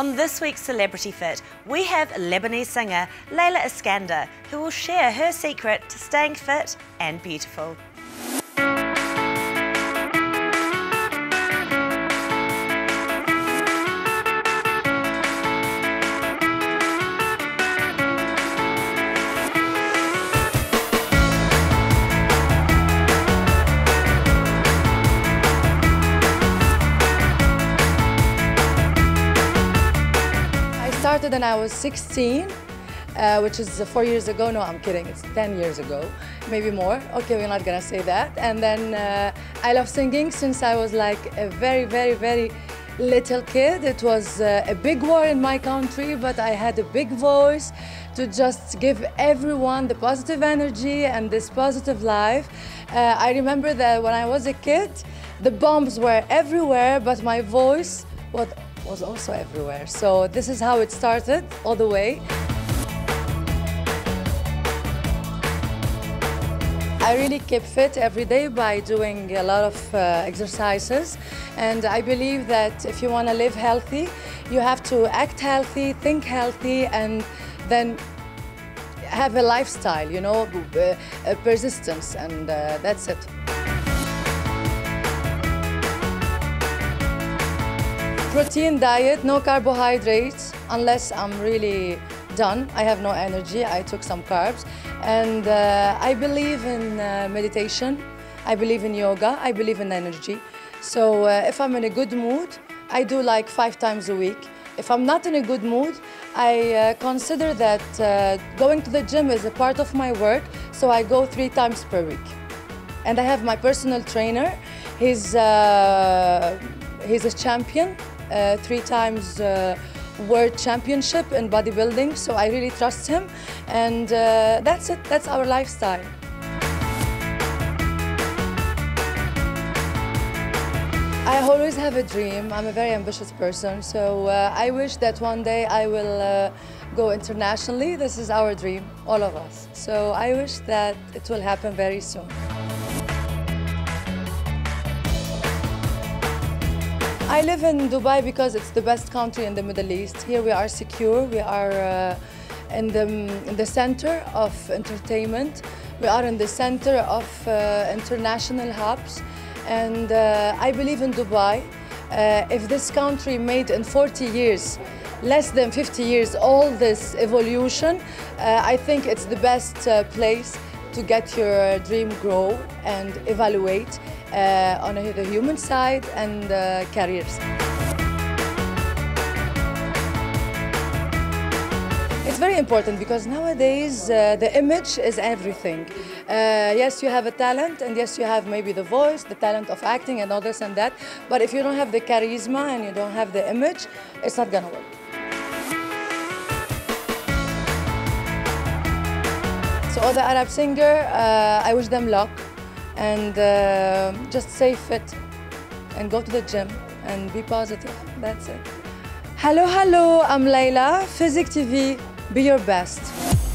On this week's Celebrity Fit, we have Lebanese singer Layla Iskandar, who will share her secret to staying fit and beautiful. I started when I was 16, which is 4 years ago. No, I'm kidding, it's 10 years ago, maybe more. Okay, we're not gonna say that. And then I love singing since I was like a very, very, very little kid. It was a big war in my country, but I had a big voice to just give everyone the positive energy and this positive life. I remember that when I was a kid, the bombs were everywhere, but my voice was also everywhere. So this is how it started all the way. I really keep fit every day by doing a lot of exercises, and I believe that if you want to live healthy, you have to act healthy, think healthy, and then have a lifestyle, you know, persistence, and that's it. Protein diet, no carbohydrates, unless I'm really done. I have no energy, I took some carbs. And I believe in meditation, I believe in yoga, I believe in energy. So if I'm in a good mood, I do like 5 times a week. If I'm not in a good mood, I consider that going to the gym is a part of my work, so I go 3 times per week. And I have my personal trainer. He's a champion. 3 times World Championship in bodybuilding, so I really trust him, and that's it, that's our lifestyle. I always have a dream, I'm a very ambitious person, so I wish that one day I will go internationally. This is our dream, all of us, so I wish that it will happen very soon. I live in Dubai because it's the best country in the Middle East. Here we are secure, we are in the center of entertainment, we are in the center of international hubs, and I believe in Dubai. If this country made in 40 years, less than 50 years, all this evolution, I think it's the best place to get your dream grow and evaluate on the human side and the career side. It's very important because nowadays the image is everything. Yes, you have a talent, and yes, you have maybe the voice, the talent of acting and all this and that, but if you don't have the charisma and you don't have the image, it's not gonna work. So all the Arab singer, I wish them luck, and just stay fit and go to the gym and be positive, that's it. Hello, hello, I'm Layla, Physique TV, be your best.